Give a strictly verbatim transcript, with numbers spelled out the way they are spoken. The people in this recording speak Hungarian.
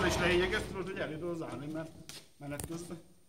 arra is leégyek, ezt tudod, hogy elő tudod állni, mert menet közben.